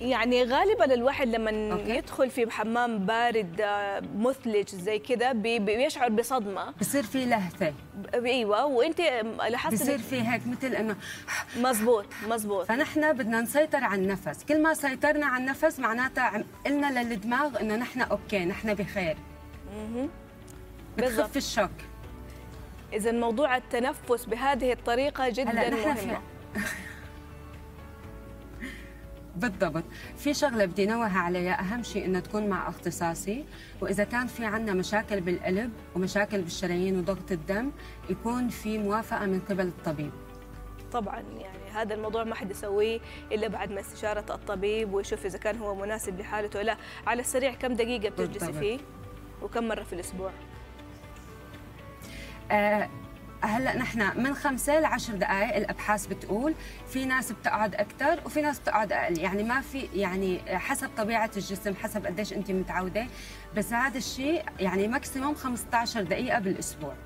يعني غالبا الواحد لما يدخل في حمام بارد مثلج زي كده بيشعر بصدمه، بصير في لهثه. ايوه، وانت لاحظت بصير في هيك مثل انه مزبوط. فنحن بدنا نسيطر على النفس، كل ما سيطرنا على النفس معناتها قلنا للدماغ انه نحن اوكي، نحن بخير. بتخف الشك. اذا موضوع التنفس بهذه الطريقه جدا مهم. بالضبط. في شغله بدي نوه عليها، اهم شيء انه تكون مع اختصاصي، واذا كان في عندنا مشاكل بالقلب ومشاكل بالشرايين وضغط الدم يكون في موافقه من قبل الطبيب. طبعا يعني هذا الموضوع ما حد يسويه الا بعد ما استشاره الطبيب ويشوف اذا كان هو مناسب لحالته ولا لا. على السريع كم دقيقه بتجلسي فيه وكم مره في الاسبوع؟ هلا نحن من 5 ل 10 دقائق الابحاث بتقول، في ناس بتقعد اكثر وفي ناس بتقعد اقل، يعني ما في، يعني حسب طبيعه الجسم، حسب قديش انت متعوده، بس هذا الشيء يعني ماكسيموم 15 دقيقه بالاسبوع.